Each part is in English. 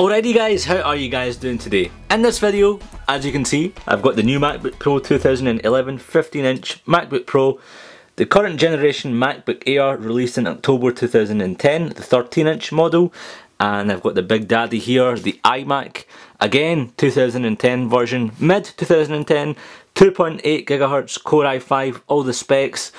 Alrighty guys, how are you guys doing today? In this video, as you can see, I've got the new MacBook Pro 2011 15-inch MacBook Pro, the current generation MacBook Air released in October 2010, the 13-inch model, and I've got the big daddy here, the iMac, again 2010 version, mid-2010, 2.8 GHz Core i5, all the specs.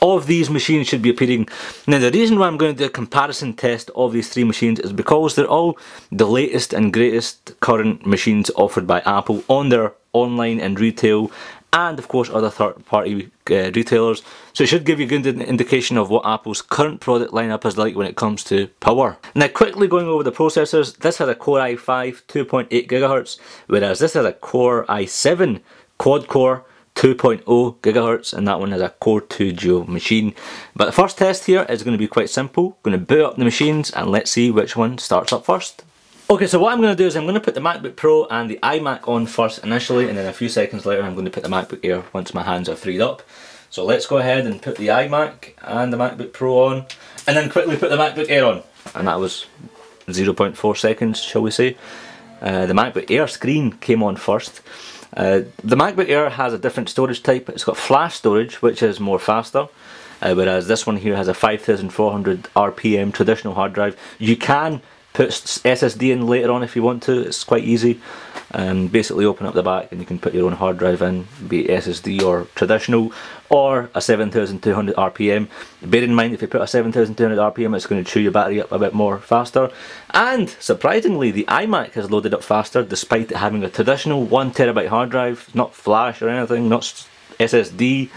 All of these machines should be appearing. Now the reason why I'm going to do a comparison test of these three machines is because they're all the latest and greatest current machines offered by Apple on their online and retail and of course other third party retailers. So it should give you a good indication of what Apple's current product lineup is like when it comes to power. Now quickly going over the processors, this has a Core i5 2.8 GHz whereas this has a Core i7 quad core 2.0 GHz and that one is a Core 2 Duo machine. But the first test here is going to be quite simple. I'm going to boot up the machines and let's see which one starts up first. Okay, so what I'm going to do is I'm going to put the MacBook Pro and the iMac on first initially and then a few seconds later I'm going to put the MacBook Air once my hands are freed up. So let's go ahead and put the iMac and the MacBook Pro on and then quickly put the MacBook Air on. And that was 0.4 seconds, shall we say. The MacBook Air screen came on first. The MacBook Air has a different storage type. It's got flash storage, which is more faster, whereas this one here has a 5400 RPM traditional hard drive. You can put SSD in later on if you want to, it's quite easy. Basically open up the back and you can put your own hard drive in, be it SSD or traditional, or a 7200 RPM. Bear in mind if you put a 7200 RPM it's going to chew your battery up a bit more faster. And surprisingly the iMac has loaded up faster despite it having a traditional 1TB hard drive, not flash or anything, not SSD.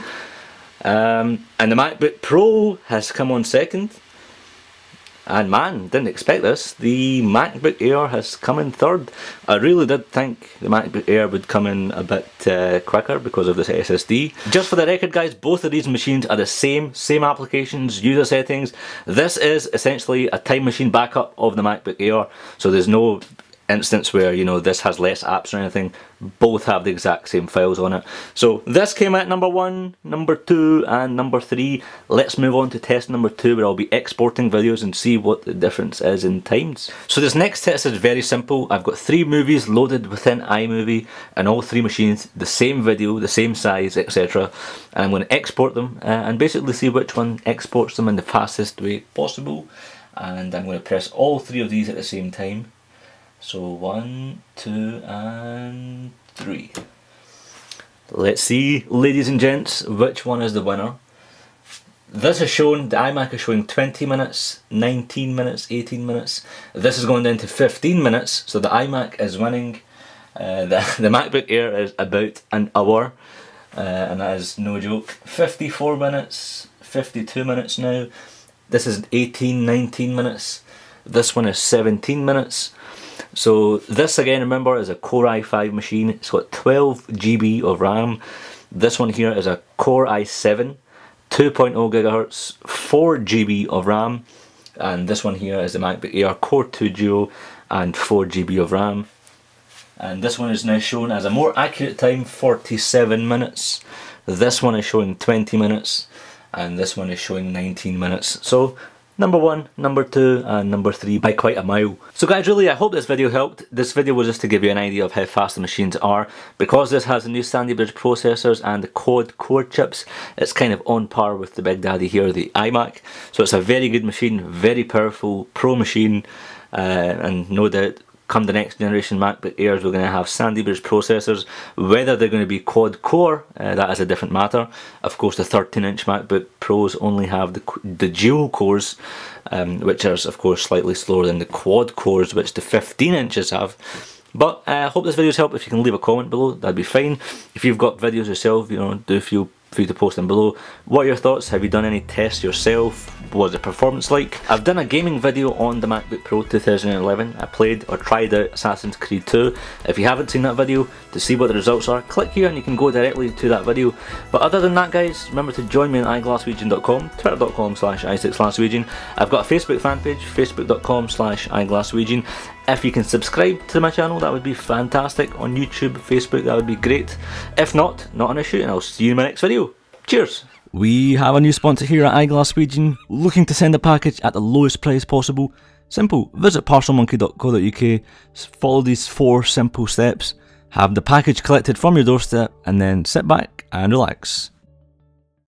And the MacBook Pro has come on second. And man, didn't expect this, the MacBook Air has come in third. I really did think the MacBook Air would come in a bit quicker because of this SSD. Just for the record guys, both of these machines are the same applications, user settings. This is essentially a Time Machine backup of the MacBook Air, so there's no instance where, you know, this has less apps or anything. Both have the exact same files on it. So this came at number one, number two and number three. Let's move on to test number two where I'll be exporting videos and see what the difference is in times. So this next test is very simple. I've got three movies loaded within iMovie and all three machines, the same video, the same size, etc. And I'm going to export them and basically see which one exports them in the fastest way possible. And I'm going to press all three of these at the same time. So 1, 2 and 3. Let's see, ladies and gents, which one is the winner. This is shown, the iMac is showing 20 minutes, 19 minutes, 18 minutes. This is going down to 15 minutes, so the iMac is winning. The MacBook Air is about an hour, and that is no joke. 54 minutes, 52 minutes now. This is 18, 19 minutes. This one is 17 minutes. So this again, remember, is a Core i5 machine. It's got 12 GB of RAM. This one here is a Core i7, 2.0 GHz, 4 GB of RAM. And this one here is the MacBook Air Core 2 Duo and 4 GB of RAM. And this one is now shown as a more accurate time, 47 minutes. This one is showing 20 minutes. And this one is showing 19 minutes. So number one, number two and number three by quite a mile. So guys, really I hope this video helped. This video was just to give you an idea of how fast the machines are. Because this has the new Sandy Bridge processors and the quad core chips, it's kind of on par with the big daddy here, the iMac. So it's a very good machine, very powerful pro machine, and no doubt come the next generation MacBook Airs we're going to have Sandy Bridge processors. Whether they're going to be quad core, that is a different matter. Of course the 13-inch MacBook Pros only have the dual cores, which are of course slightly slower than the quad cores which the 15 inches have. But I hope this video's helped. If you can leave a comment below, that'd be fine. If you've got videos yourself, you know, do feel free to post them below. What are your thoughts? Have you done any tests yourself? What was the performance like? I've done a gaming video on the MacBook Pro 2011. I played or tried out Assassin's Creed 2. If you haven't seen that video to see what the results are, click here and you can go directly to that video. But other than that guys, remember to join me on iGlaswegian.com, twitter.com/i6glaswegian. I've got a Facebook fan page, facebook.com/iGlaswegian. If you can subscribe to my channel, that would be fantastic. On YouTube, Facebook, that would be great. If not, not an issue, and I'll see you in my next video. Cheers! We have a new sponsor here at iGlaswegian, looking to send a package at the lowest price possible. Simple. Visit parcelmonkey.co.uk, follow these 4 simple steps, have the package collected from your doorstep, and then sit back and relax.